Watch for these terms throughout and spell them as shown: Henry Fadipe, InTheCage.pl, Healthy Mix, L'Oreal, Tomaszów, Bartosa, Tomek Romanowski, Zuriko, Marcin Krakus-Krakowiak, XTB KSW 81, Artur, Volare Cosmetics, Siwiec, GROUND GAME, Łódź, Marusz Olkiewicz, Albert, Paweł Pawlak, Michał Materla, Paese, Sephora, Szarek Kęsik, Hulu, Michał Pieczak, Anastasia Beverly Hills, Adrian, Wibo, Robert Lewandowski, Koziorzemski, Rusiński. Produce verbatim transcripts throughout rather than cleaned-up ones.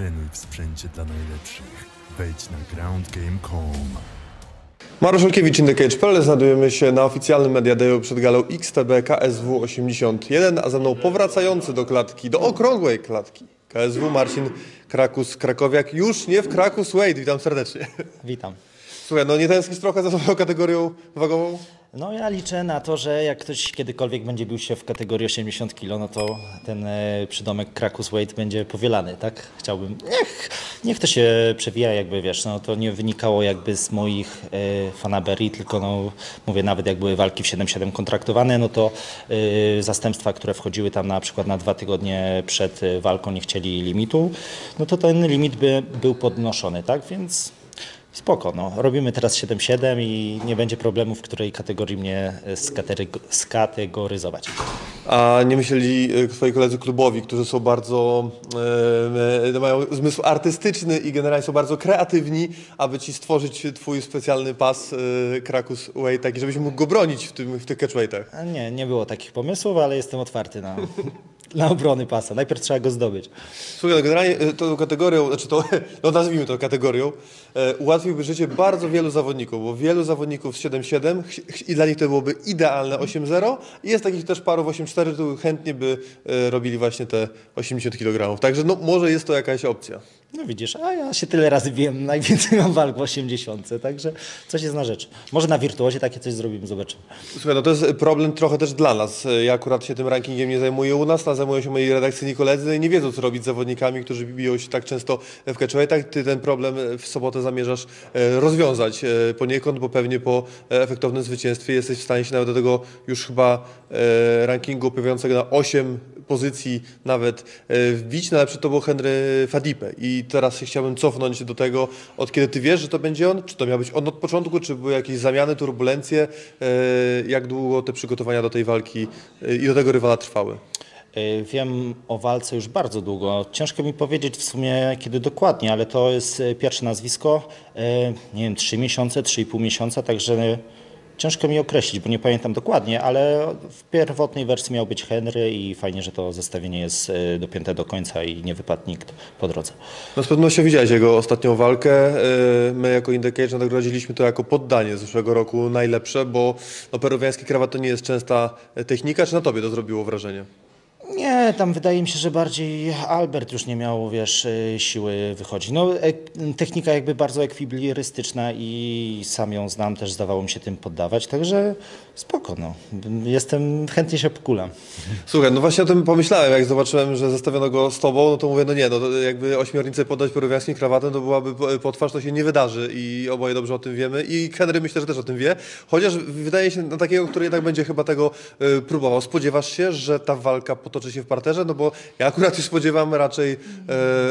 Trenuj w sprzęcie dla najlepszych. Wejdź na ground game kropka com. Marusz Olkiewicz, InTheCage.pl. Znajdujemy się na oficjalnym Media Dayu przed galą X T B K S W osiemdziesiąt jeden, a ze mną powracający do klatki, do okrągłej klatki K S W Marcin Krakus-Krakowiak, już nie w Krakus Weight. Witam serdecznie. Witam. Słuchaj, no nie tęsknisz trochę za swoją kategorią wagową? No ja liczę na to, że jak ktoś kiedykolwiek będzie bił się w kategorii osiemdziesiąt kilo, no to ten przydomek Krakus Weight będzie powielany, tak? Chciałbym, niech, niech to się przewija, jakby wiesz, no to nie wynikało jakby z moich y, fanaberii, tylko no mówię, nawet jak były walki w siedem siedem kontraktowane, no to y, zastępstwa, które wchodziły tam na przykład na dwa tygodnie przed walką, nie chcieli limitu, no to ten limit by był podnoszony, tak? Więc... Spoko, no. Robimy teraz siedem siedem i nie będzie problemu, w której kategorii mnie skategoryzować. A nie myśleli twoi koledzy klubowi, którzy są bardzo, yy, mają zmysł artystyczny i generalnie są bardzo kreatywni, aby ci stworzyć twój specjalny pas yy, Krakus Weight, taki, żebyś mógł go bronić w, tym, w tych catchweightach? Nie, nie było takich pomysłów, ale jestem otwarty na... Dla obrony pasa. Najpierw trzeba go zdobyć. Słuchaj, no generalnie tą kategorią, znaczy to, no nazwijmy to kategorią, e, ułatwiłby życie bardzo wielu zawodników, bo wielu zawodników z siedem siedem i dla nich to byłoby idealne osiem zero i jest takich też paru w osiem cztery, którzy chętnie by e, robili właśnie te osiemdziesiąt kilogramów. Także no może jest to jakaś opcja. No widzisz, a ja się tyle razy wiem, najwięcej mam walk w osiemdziesiątce, także coś jest na rzecz. Może na wirtuozie takie coś zrobimy, zobaczymy. Słuchaj, no to jest problem trochę też dla nas. Ja akurat się tym rankingiem nie zajmuję u nas, a zajmują się moi redakcyjni koledzy, no i nie wiedzą, co robić z zawodnikami, którzy biją się tak często w catchweightach. Ty ten problem w sobotę zamierzasz rozwiązać poniekąd, bo pewnie po efektownym zwycięstwie jesteś w stanie się nawet do tego już chyba rankingu opierającego na osiem pozycji nawet wbić, no ale przed tobą Henry Fadipe i teraz chciałbym cofnąć do tego, od kiedy ty wiesz, że to będzie on? Czy to miał być on od początku, czy były jakieś zamiany, turbulencje? Jak długo te przygotowania do tej walki i do tego rywala trwały? Wiem o walce już bardzo długo. Ciężko mi powiedzieć w sumie kiedy dokładnie, ale to jest pierwsze nazwisko, nie wiem, trzy miesiące, trzy i pół miesiąca, także ciężko mi określić, bo nie pamiętam dokładnie, ale w pierwotnej wersji miał być Henry i fajnie, że to zestawienie jest dopięte do końca i nie wypadł nikt po drodze. No z pewnością widziałeś jego ostatnią walkę. My jako InTheCage nagrodziliśmy to jako poddanie z zeszłego roku najlepsze, bo no, peruwiański krawat to nie jest częsta technika. Czy na tobie to zrobiło wrażenie? Nie, tam wydaje mi się, że bardziej Albert już nie miał, wiesz, siły wychodzić. No, technika jakby bardzo ekwilibrystyczna i sam ją znam, też zdawało mi się tym poddawać, także spoko, no. Jestem, chętnie się pokulam. Słuchaj, no właśnie o tym pomyślałem, jak zobaczyłem, że zestawiono go z tobą, no to mówię, no nie, no jakby ośmiornicę poddać peruwiańskim krawatem, to byłaby potwarz, to się nie wydarzy i oboje dobrze o tym wiemy i Henry myślę, że też o tym wie, chociaż wydaje się na takiego, który jednak będzie chyba tego próbował. Spodziewasz się, że ta walka potoczy czy się w parterze, no bo ja akurat się spodziewam raczej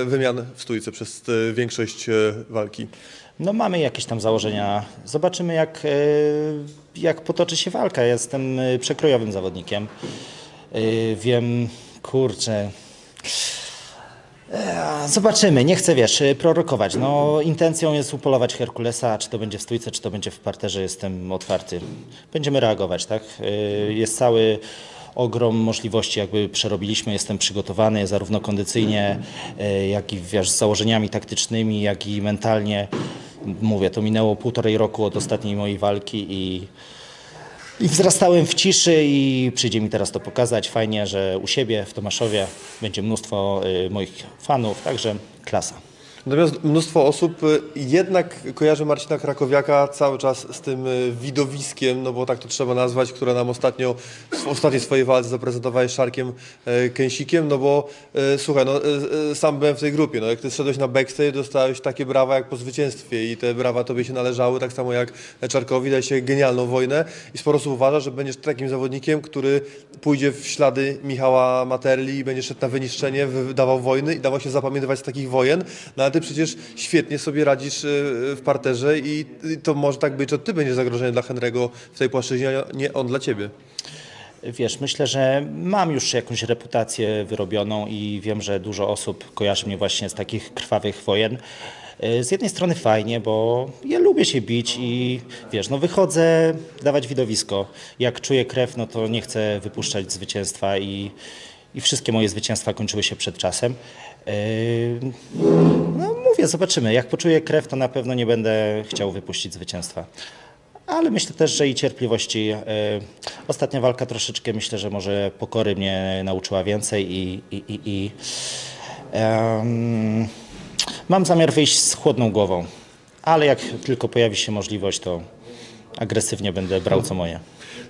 e, wymian w stójce przez e, większość e, walki. No mamy jakieś tam założenia. Zobaczymy jak, e, jak potoczy się walka. Ja jestem przekrojowym zawodnikiem. E, wiem, kurczę... Zobaczymy, nie chcę, wiesz, prorokować. No, intencją jest upolować Herkulesa, czy to będzie w stójce, czy to będzie w parterze, jestem otwarty. Będziemy reagować, tak? E, jest cały... ogrom możliwości jakby przerobiliśmy, jestem przygotowany zarówno kondycyjnie, jak i wiesz, z założeniami taktycznymi, jak i mentalnie. Mówię, to minęło półtorej roku od ostatniej mojej walki i, i wzrastałem w ciszy i przyjdzie mi teraz to pokazać. Fajnie, że u siebie w Tomaszowie będzie mnóstwo moich fanów, także klasa. Natomiast mnóstwo osób jednak kojarzy Marcina Krakowiaka cały czas z tym widowiskiem, no bo tak to trzeba nazwać, które nam ostatnio, w ostatniej swojej walce zaprezentowałeś Szarkiem Kęsikiem, no bo słuchaj, no, sam byłem w tej grupie, no jak ty szedłeś na backstage, dostałeś takie brawa jak po zwycięstwie i te brawa tobie się należały, tak samo jak Czarkowi, daj się genialną wojnę i sporo osób uważa, że będziesz takim zawodnikiem, który pójdzie w ślady Michała Materli i będziesz szedł na wyniszczenie, dawał wojny i dawał się zapamiętywać z takich wojen, no, ale ty przecież świetnie sobie radzisz w parterze i to może tak być, że ty będziesz zagrożeniem dla Henry'ego w tej płaszczyźnie, a nie on dla ciebie. Wiesz, myślę, że mam już jakąś reputację wyrobioną i wiem, że dużo osób kojarzy mnie właśnie z takich krwawych wojen. Z jednej strony fajnie, bo ja lubię się bić i wiesz, no wychodzę dawać widowisko. Jak czuję krew, no to nie chcę wypuszczać zwycięstwa i i wszystkie moje zwycięstwa kończyły się przed czasem. No mówię, zobaczymy. Jak poczuję krew, to na pewno nie będę chciał wypuścić zwycięstwa. Ale myślę też, że i cierpliwości. Ostatnia walka troszeczkę, myślę, że może pokory mnie nauczyła więcej i, i, i, i um, mam zamiar wyjść z chłodną głową. Ale jak tylko pojawi się możliwość, to agresywnie będę brał co moje.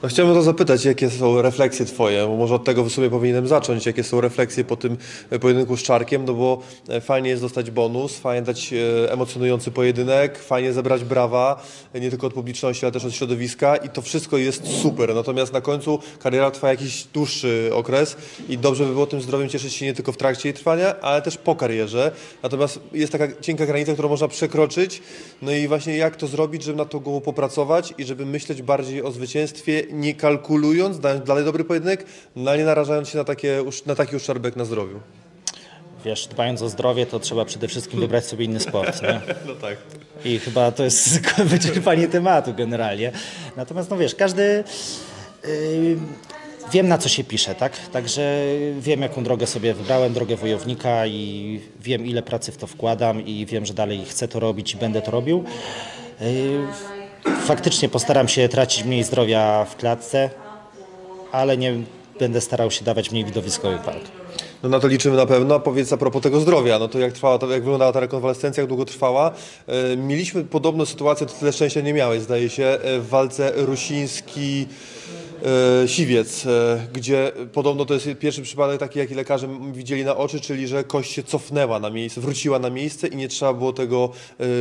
No, chciałbym to zapytać, jakie są refleksje twoje, bo może od tego w sumie powinienem zacząć, jakie są refleksje po tym pojedynku z Czarkiem, no bo fajnie jest dostać bonus, fajnie dać emocjonujący pojedynek, fajnie zebrać brawa, nie tylko od publiczności, ale też od środowiska i to wszystko jest super, natomiast na końcu kariera trwa jakiś dłuższy okres i dobrze by było tym zdrowiem cieszyć się nie tylko w trakcie jej trwania, ale też po karierze, natomiast jest taka cienka granica, którą można przekroczyć, no i właśnie jak to zrobić, żeby nad tą głową popracować i żeby myśleć bardziej o zwycięstwie, nie kalkulując, dając dalej dobry pojedynek, no nie narażając się na, takie, na taki uszczerbek na zdrowiu. Wiesz, dbając o zdrowie, to trzeba przede wszystkim wybrać sobie inny sport. Nie? No tak. I chyba to jest wyczerpanie tematu generalnie. Natomiast, no wiesz, każdy... Yy, wiem, na co się pisze, tak? Także wiem, jaką drogę sobie wybrałem, drogę wojownika i wiem, ile pracy w to wkładam i wiem, że dalej chcę to robić i będę to robił. Yy, Faktycznie postaram się tracić mniej zdrowia w klatce, ale nie będę starał się dawać mniej widowiskowych walk. No na to liczymy na pewno. A powiedz a propos tego zdrowia, no to jak trwała, jak wyglądała ta rekonwalescencja, jak długo trwała? E, mieliśmy podobną sytuację, to tyle szczęścia nie miałeś, zdaje się, w walce Rusiński... Siwiec, gdzie podobno to jest pierwszy przypadek taki, jaki lekarze widzieli na oczy, czyli że kość się cofnęła na miejsce, wróciła na miejsce i nie trzeba było tego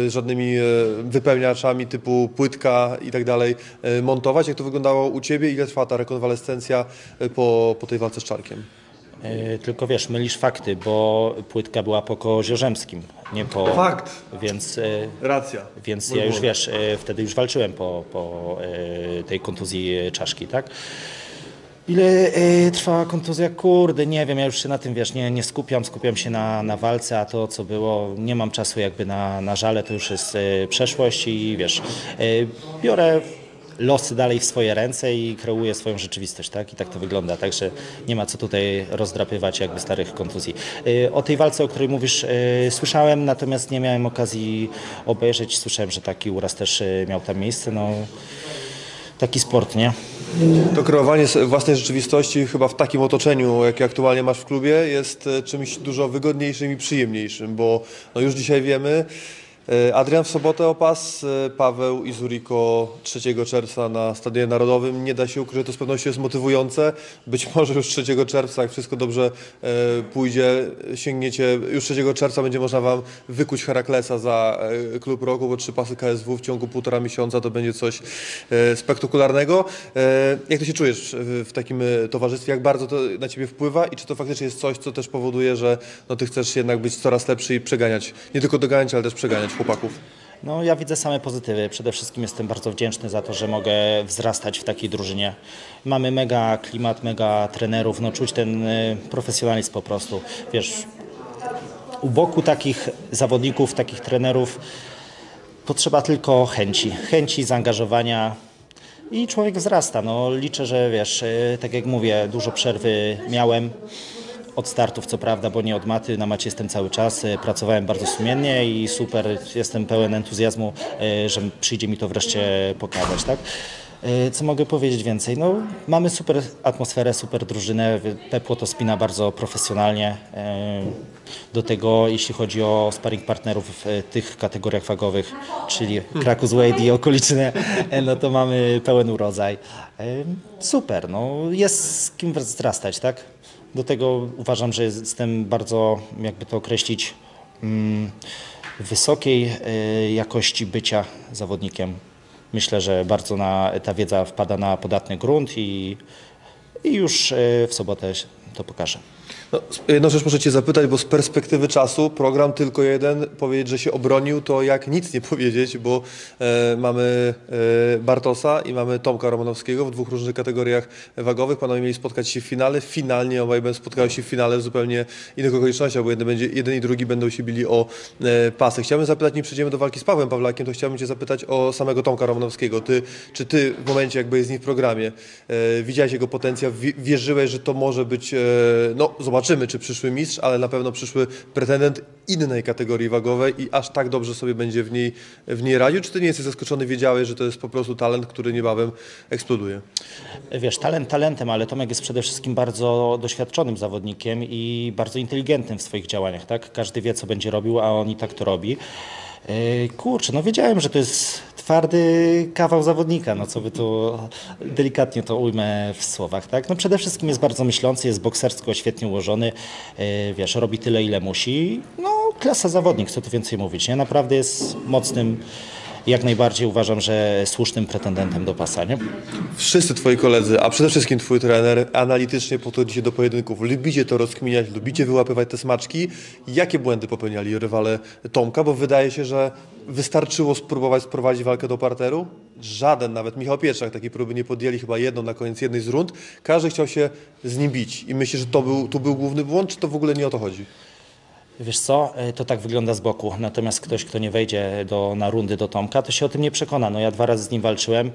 żadnymi wypełniaczami typu płytka i tak dalej montować. Jak to wyglądało u ciebie? Ile trwa ta rekonwalescencja po, po tej walce z Czarkiem? Yy, tylko wiesz, mylisz fakty, bo płytka była po Koziorzemskim, nie po... Fakt! Więc, yy, racja. Więc Mój ja już błąd. Wiesz, yy, wtedy już walczyłem po, po yy, tej kontuzji czaszki, tak? Ile yy, trwała kontuzja? Kurde, nie wiem, ja już się na tym, wiesz, nie, nie skupiam, skupiam się na, na walce, a to co było, nie mam czasu jakby na, na żale, to już jest yy, przeszłość i wiesz, yy, biorę... losy dalej w swoje ręce i kreuje swoją rzeczywistość, tak? I tak to wygląda, także nie ma co tutaj rozdrapywać jakby starych kontuzji. O tej walce, o której mówisz, słyszałem, natomiast nie miałem okazji obejrzeć. Słyszałem, że taki uraz też miał tam miejsce, no taki sport, nie? To kreowanie własnej rzeczywistości chyba w takim otoczeniu, jakie aktualnie masz w klubie, jest czymś dużo wygodniejszym i przyjemniejszym, bo no już dzisiaj wiemy, Adrian w sobotę o pas, Paweł i Zuriko trzeciego czerwca na Stadionie Narodowym. Nie da się ukryć, że to z pewnością jest motywujące. Być może już trzeciego czerwca, jak wszystko dobrze pójdzie, sięgniecie, już trzeciego czerwca będzie można wam wykuć Heraklesa za klub roku, bo trzy pasy K S W w ciągu półtora miesiąca to będzie coś spektakularnego. Jak ty się czujesz w takim towarzystwie? Jak bardzo to na ciebie wpływa i czy to faktycznie jest coś, co też powoduje, że no, ty chcesz jednak być coraz lepszy i przeganiać, nie tylko doganiać, ale też przeganiać chłopaków? No ja widzę same pozytywy. Przede wszystkim jestem bardzo wdzięczny za to, że mogę wzrastać w takiej drużynie. Mamy mega klimat, mega trenerów, no czuć ten profesjonalizm po prostu. Wiesz, u boku takich zawodników, takich trenerów potrzeba tylko chęci, chęci, zaangażowania i człowiek wzrasta. No liczę, że wiesz, tak jak mówię, dużo przerwy miałem. Od startów co prawda, bo nie od maty, na macie jestem cały czas, pracowałem bardzo sumiennie i super, jestem pełen entuzjazmu, że przyjdzie mi to wreszcie pokazać, tak? Co mogę powiedzieć więcej? No, mamy super atmosferę, super drużynę, Pepło to spina bardzo profesjonalnie. Do tego, jeśli chodzi o sparring partnerów w tych kategoriach wagowych, czyli Krakus Wade i okoliczne, no to mamy pełen urodzaj. Super, no, jest z kim wzrastać, tak? Do tego uważam, że jestem bardzo, jakby to określić, wysokiej jakości bycia zawodnikiem. Myślę, że bardzo na, ta wiedza wpada na podatny grunt i, i już w sobotę to pokażę. No, jedną rzecz możecie zapytać, bo z perspektywy czasu program tylko jeden, powiedzieć, że się obronił, to jak nic nie powiedzieć, bo e, mamy e, Bartosa i mamy Tomka Romanowskiego w dwóch różnych kategoriach wagowych. Panowie mieli spotkać się w finale, finalnie obaj spotkają się w finale w zupełnie innych okolicznościach, bo jeden, będzie, jeden i drugi będą się bili o e, pasy. Chciałbym zapytać, nim przejdziemy do walki z Pawłem Pawlakiem, to chciałbym Cię zapytać o samego Tomka Romanowskiego. Ty, czy Ty w momencie, jakby jest z nim w programie, e, widziałeś jego potencjał, w, wierzyłeś, że to może być, e, no zobacz, Zobaczymy, czy przyszły mistrz, ale na pewno przyszły pretendent innej kategorii wagowej i aż tak dobrze sobie będzie w niej, w niej radził? Czy Ty nie jesteś zaskoczony, wiedziałeś, że to jest po prostu talent, który niebawem eksploduje? Wiesz, talent talentem, ale Tomek jest przede wszystkim bardzo doświadczonym zawodnikiem i bardzo inteligentnym w swoich działaniach, tak? Każdy wie, co będzie robił, a on i tak to robi. Kurczę, no wiedziałem, że to jest twardy kawał zawodnika, no co by tu delikatnie to ujmę w słowach, tak? No przede wszystkim jest bardzo myślący, jest boksersko świetnie ułożony, wiesz, robi tyle, ile musi, no klasa zawodnik, co tu więcej mówić, nie? Naprawdę jest mocnym, jak najbardziej uważam, że słusznym pretendentem do pasa, nie? Wszyscy Twoi koledzy, a przede wszystkim Twój trener analitycznie podchodzi się do pojedynków. Lubicie to rozkminiać, lubicie wyłapywać te smaczki. Jakie błędy popełniali rywale Tomka? Bo wydaje się, że wystarczyło spróbować sprowadzić walkę do parteru. Żaden, nawet Michał Pieczak, takiej próby nie podjęli, chyba jedną na koniec jednej z rund. Każdy chciał się z nim bić i myślę, że to był, to był główny błąd, czy to w ogóle nie o to chodzi? Wiesz co, to tak wygląda z boku, natomiast ktoś, kto nie wejdzie do, na rundy do Tomka, to się o tym nie przekona. No ja dwa razy z nim walczyłem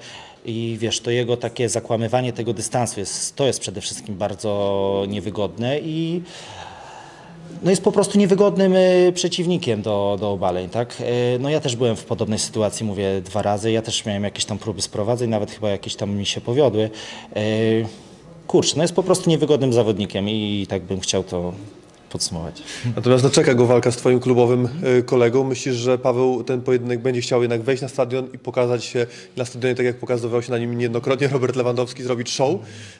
i wiesz, to jego takie zakłamywanie tego dystansu, jest, to jest przede wszystkim bardzo niewygodne i no jest po prostu niewygodnym przeciwnikiem do, do obaleń, tak? No ja też byłem w podobnej sytuacji, mówię dwa razy, ja też miałem jakieś tam próby sprowadzeń, nawet chyba jakieś tam mi się powiodły. Kurczę, no jest po prostu niewygodnym zawodnikiem i tak bym chciał to podsumować. Natomiast no, czeka go walka z Twoim klubowym y, kolegą. Myślisz, że Paweł ten pojedynek będzie chciał jednak wejść na stadion i pokazać się na stadionie, tak jak pokazywał się na nim niejednokrotnie Robert Lewandowski, zrobić show?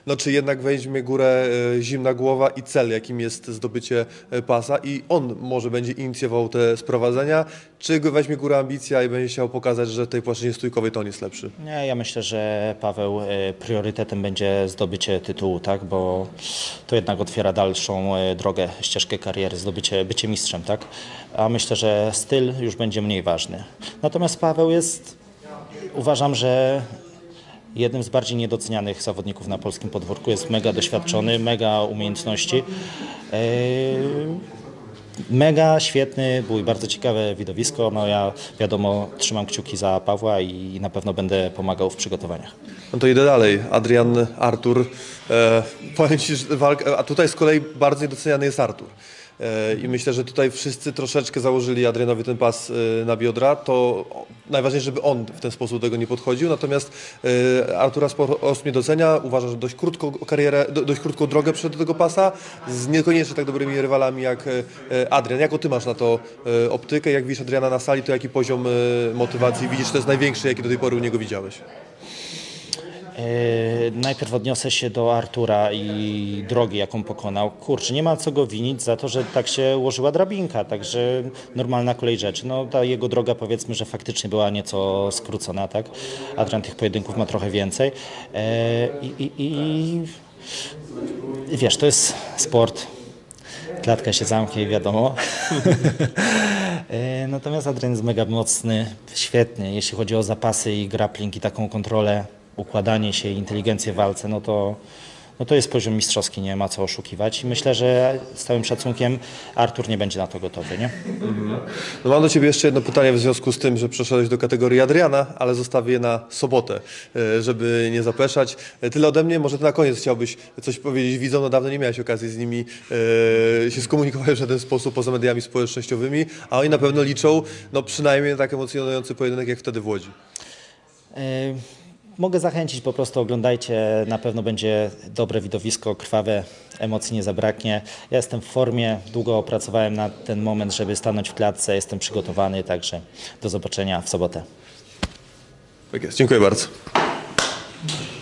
No czy jednak weźmie górę y, zimna głowa i cel, jakim jest zdobycie y, pasa i on może będzie inicjował te sprowadzenia? Czy weźmie górę ambicja i będzie chciał pokazać, że tej płaszczyźnie stójkowej to on jest lepszy? Nie, ja myślę, że Paweł y, priorytetem będzie zdobycie tytułu, tak? Bo to jednak otwiera dalszą y, drogę, ścieżkę kariery, zdobycie, bycie mistrzem, tak? A myślę, że styl już będzie mniej ważny. Natomiast Paweł jest, uważam, że jednym z bardziej niedocenianych zawodników na polskim podwórku. Jest mega doświadczony, mega umiejętności. Yy... Mega świetny bój, bardzo ciekawe widowisko. No ja wiadomo trzymam kciuki za Pawła i na pewno będę pomagał w przygotowaniach. No to idę dalej. Adrian, Artur. E, powiem Ci, że walka, a tutaj z kolei bardzo niedoceniany jest Artur. I myślę, że tutaj wszyscy troszeczkę założyli Adrianowi ten pas na biodra, to najważniejsze, żeby on w ten sposób do tego nie podchodził. Natomiast Artura sporo osób nie docenia, uważa, że dość krótką karierę, dość krótką drogę przyszedł do tego pasa, z niekoniecznie tak dobrymi rywalami jak Adrian. Jaką Ty masz na to optykę? Jak widzisz Adriana na sali, to jaki poziom motywacji widzisz? To jest największy, jaki do tej pory u niego widziałeś. Yy, najpierw odniosę się do Artura i drogi, jaką pokonał. Kurczę, nie ma co go winić za to, że tak się ułożyła drabinka, także normalna kolej rzeczy. No ta jego droga, powiedzmy, że faktycznie była nieco skrócona, tak? Adrian tych pojedynków ma trochę więcej. Yy, i, i, i wiesz, to jest sport. Klatka się zamknie, wiadomo. yy, natomiast Adrian jest mega mocny, świetny, jeśli chodzi o zapasy i grappling i taką kontrolę. Układanie się, inteligencję w walce, no to, no to jest poziom mistrzowski, nie ma co oszukiwać i myślę, że z całym szacunkiem Artur nie będzie na to gotowy, nie? Mhm. No mam do Ciebie jeszcze jedno pytanie w związku z tym, że przeszedłeś do kategorii Adriana, ale zostawię je na sobotę, żeby nie zapeszać. Tyle ode mnie, może Ty na koniec chciałbyś coś powiedzieć widzom, no dawno nie miałeś okazji z nimi się skomunikować w żaden sposób poza mediami społecznościowymi, a oni na pewno liczą, no przynajmniej na tak emocjonujący pojedynek jak wtedy w Łodzi. Y Mogę zachęcić, po prostu oglądajcie, na pewno będzie dobre widowisko, krwawe, emocji nie zabraknie. Ja jestem w formie, długo pracowałem na ten moment, żeby stanąć w klatce, jestem przygotowany, także do zobaczenia w sobotę. Tak jest, dziękuję bardzo.